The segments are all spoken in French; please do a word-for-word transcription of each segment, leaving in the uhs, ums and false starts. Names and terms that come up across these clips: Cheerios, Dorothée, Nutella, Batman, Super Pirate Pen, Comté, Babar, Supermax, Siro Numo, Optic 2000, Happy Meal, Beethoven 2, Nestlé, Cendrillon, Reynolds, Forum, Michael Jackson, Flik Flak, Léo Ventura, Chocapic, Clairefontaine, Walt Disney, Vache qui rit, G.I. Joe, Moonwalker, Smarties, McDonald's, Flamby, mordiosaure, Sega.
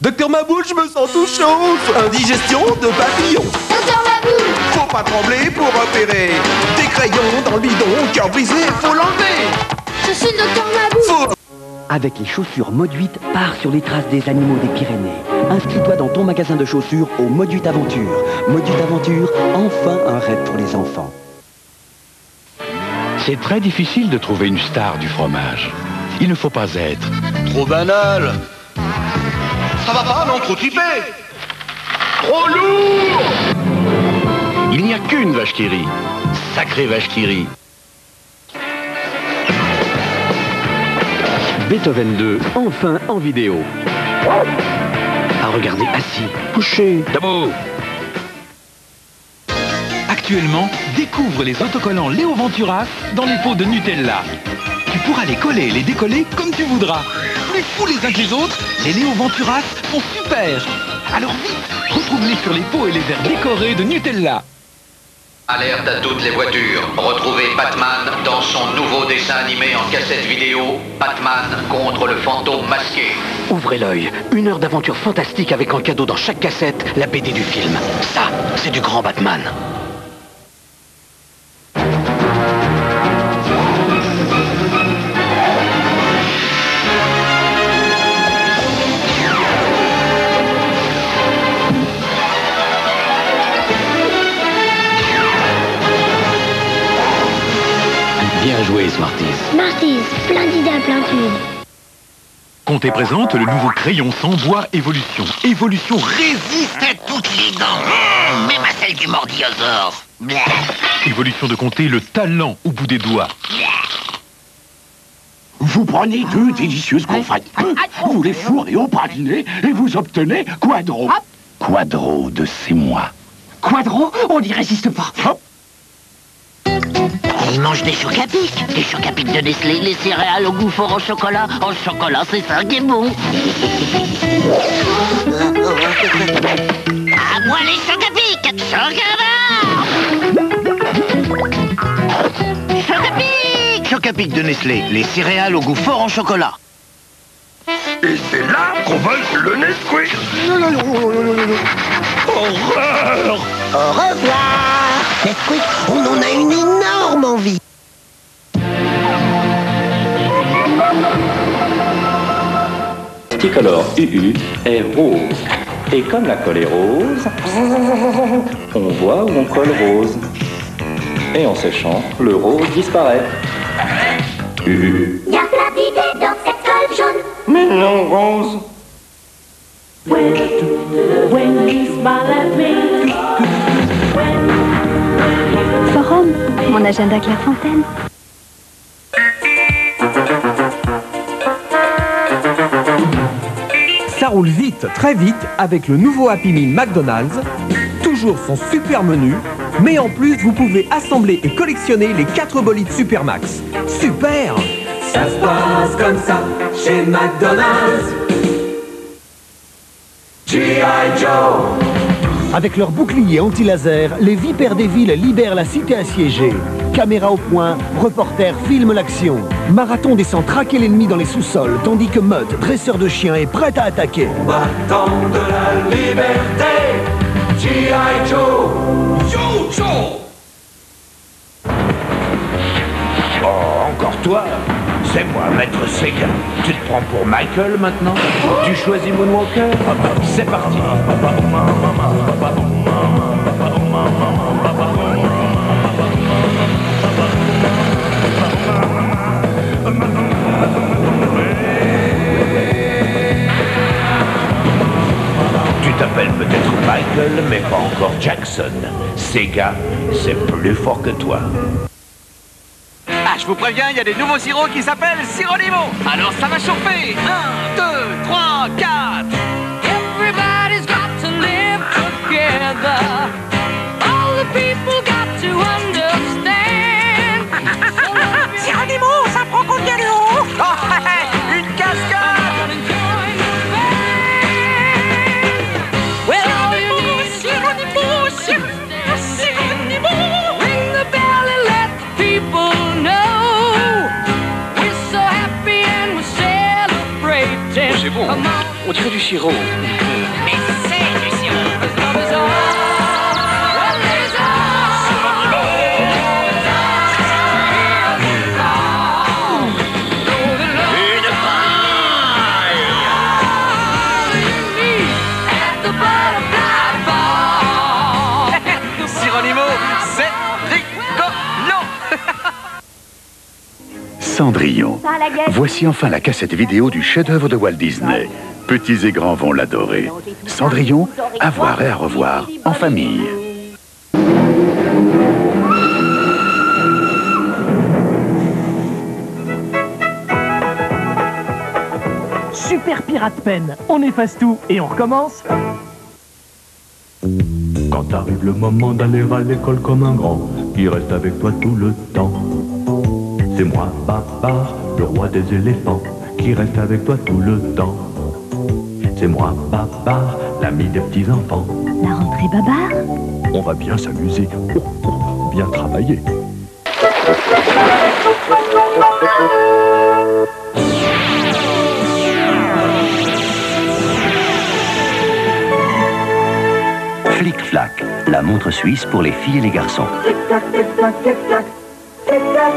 Docteur Maboul, je me sens tout chaud. Indigestion de papillon. Docteur Maboul, faut pas trembler pour repérer. Des crayons dans le bidon, cœur brisé, faut l'enlever. Je suis le Docteur Maboul. Faut... Avec les chaussures Mod huit, pars sur les traces des animaux des Pyrénées. Inscris-toi dans ton magasin de chaussures au Mod huit Aventure. Mod huit Aventure, enfin un rêve pour les enfants. C'est très difficile de trouver une star du fromage. Il ne faut pas être trop banal. Ça va pas, non, trop tripé. Trop lourd. Il n'y a qu'une vache qui rit. Sacrée vache qui rit. Beethoven deux, enfin en vidéo. À regarder assis, couché, debout. Actuellement, découvre les autocollants Léo Ventura dans les pots de Nutella. Tu pourras les coller et les décoller comme tu voudras. Plus fous les uns que les autres, les Léo Ventura sont super. Alors vite, retrouve-les sur les pots et les verres décorés de Nutella. Alerte à toutes les voitures. Retrouvez Batman dans son nouveau dessin animé en cassette vidéo, Batman contre le fantôme masqué. Ouvrez l'œil. Une heure d'aventure fantastique avec en cadeau dans chaque cassette la B D du film. Ça, c'est du grand Batman. Bien joué, Smarties. Smarties, splendide à plein tube. Comté présente le nouveau crayon sans bois Évolution. Évolution résiste à toutes les dents, mmh, même à celle du mordiosaure. Blah. Évolution de Comté, le talent au bout des doigts. Blah. Vous prenez deux délicieuses confraites. Vous les fourrez au praliné et vous obtenez Quadro. Hop. Quadro de c'est moi. Quadro, on n'y résiste pas. Hop. Il mange des Chocapic, des Chocapic de Nestlé, les céréales au goût fort au chocolat. En chocolat, c'est ça qui est bon. À moi les Chocapic, Chocapic, Chocapic, Chocapic de Nestlé, les céréales au goût fort en chocolat. Et c'est là qu'on vole le Nesquik. Horreur. Au revoir. Nesquik, on en a une énorme envie. Petit color U U est rose. Et comme la colle est rose, on voit où on colle rose. Et en séchant, le rose disparaît. U U. Y'a plein d'idées dans cette colle jaune. Mais non, rose. Wink, wink, smile at me. Forum, mon agenda Clairefontaine. Ça roule vite, très vite, avec le nouveau Happy Meal McDonald's. Toujours son super menu, mais en plus, vous pouvez assembler et collectionner les quatre bolides Supermax. Super! Ça se passe comme ça, chez McDonald's. G I Joe. Avec leur bouclier anti-laser, les vipères des villes libèrent la cité assiégée. Caméra au point, reporters filment l'action. Marathon descend traquer l'ennemi dans les sous-sols, tandis que Mud, dresseur de chiens, est prêt à attaquer. Combattant de la liberté, G I Joe. Oh, encore toi? C'est moi, maître Sega. Tu te prends pour Michael, maintenant? Tu choisis Moonwalker? C'est parti. Tu t'appelles peut-être Michael, mais pas encore Jackson. Sega, c'est plus fort que toi. Je vous préviens, il y a des nouveaux sirops qui s'appellent Siro Numo. Alors ça va chauffer. Un, deux, trois, quatre. Everybody's got to live together. All the people got to understand. Siro Numo, ça prend combien de l'eau? Oh, une cascade. Well, all you need is Siro Numo, Siro Numo, Siro Numo. Ring the bell and let the people know. We're so happy and we celebrate. c'est beau. On dirait du sirop. Mais c'est du sirop. Cendrillon. Voici enfin la cassette vidéo du chef-d'œuvre de Walt Disney. Petits et grands vont l'adorer. Cendrillon, à voir et à revoir, en famille. Super Pirate Pen, on efface tout et on recommence. Quand arrive le moment d'aller à l'école comme un grand, il reste avec toi tout le temps. C'est moi, Babar, le roi des éléphants, qui reste avec toi tout le temps. C'est moi, Babar, l'ami des petits-enfants. La rentrée, Babar? On va bien s'amuser, oh, oh, bien travailler. Flik Flak, la montre suisse pour les filles et les garçons. Tic-tac, tic-tac, tic-tac, tic-tac.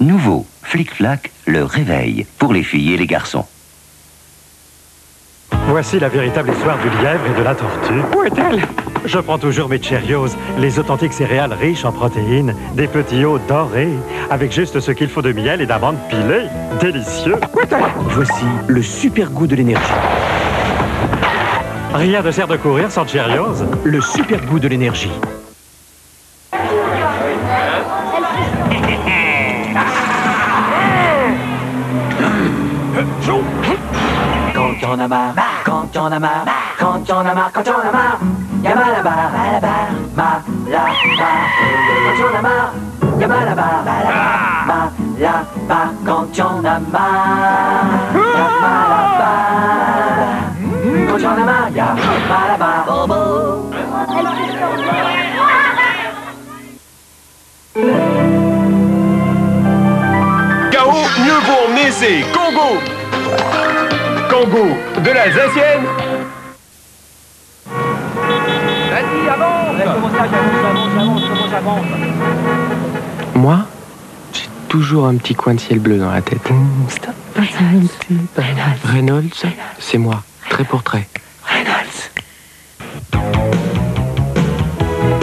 Nouveau, Flik Flak, le réveil pour les filles et les garçons. Voici la véritable histoire du lièvre et de la tortue. Où est-elle? Je prends toujours mes Cheerios, les authentiques céréales riches en protéines, des petits hauts dorés, avec juste ce qu'il faut de miel et d'amandes pilées. Délicieux. Où est-elle? Voici le super goût de l'énergie. Rien ne sert de courir sans Cheerios. Le super goût de l'énergie. Quand t'en as marre, quand t'en as marre, quand t'en as marre, quand t'en as marre, y'a mal à barre, mal à barre, mal à barre. Quand t'en as marre, y'a mal à barre, mal à barre, quand t'en as marre, y'a mal à barre. Quand t'en as marre, y'a mal à barre. K O, mieux vaut emmener ses Congo. Congo de l'Alsacienne. Vas-y, avance. Avance, avance, avance, avance. Moi, j'ai toujours un petit coin de ciel bleu dans la tête. Stop. Reynolds. Reynolds, c'est moi, trait pour trait. Reynolds.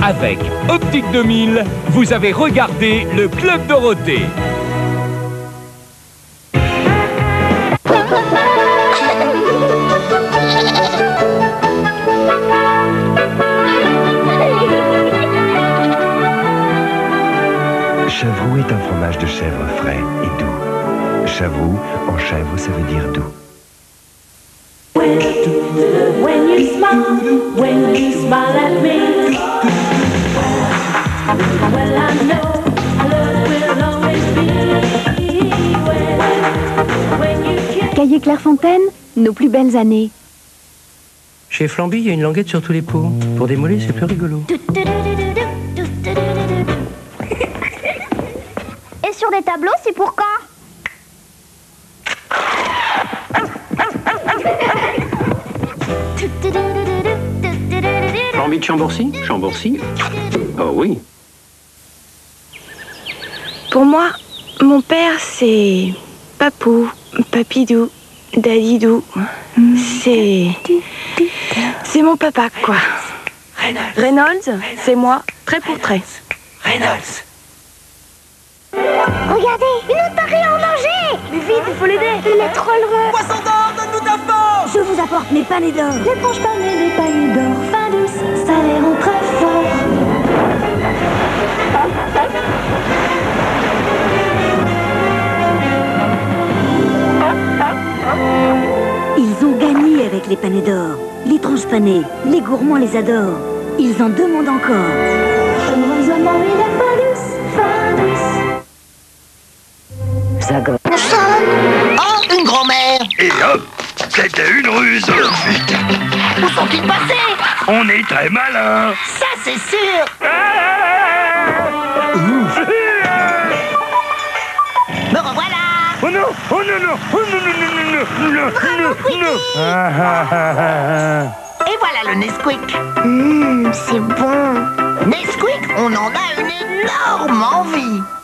Avec Optic deux mille, vous avez regardé le Club Dorothée. Chavroux est un fromage de chèvre frais et doux. Chavroux, en chèvre, ça veut dire doux. When you smile, when you smile at me, well I know our love will always be when you can. Cahier Clairefontaine, nos plus belles années. Chez Flamby, il y a une languette sur tous les pots. Pour des mollets, c'est plus rigolo. Sur des tableaux, c'est pourquoi? Envie de Chambourcy? Chambourcy? Oh oui. Pour moi, mon père, c'est Papou, Papidou, Dadidou. Mmh. C'est... c'est mon papa, quoi. Reynolds, Reynolds, Reynolds. C'est moi, trait pour trait. Reynolds. Regardez, une otarie en danger! Mais vite, il faut l'aider! Il est trop loin! Poisson d'or, donne-nous ta force! Je vous apporte mes palets d'or! L'éponge palais, les palais d'or! Fin douce, ça les rend très forts! Ils ont gagné avec les panais d'or! L'étrange panais, les gourmands les adorent! Ils en demandent encore! Oh, une grand-mère! Et hop, c'était une ruse! Où sont-ils passés? On est très malins! Ça, c'est sûr! Ah, ouf. Me revoilà! Oh non, oh non, non, oh non, non, non, non, Et voilà le Nesquik. Mmh, c'est bon. Nesquik, on en a une énorme envie.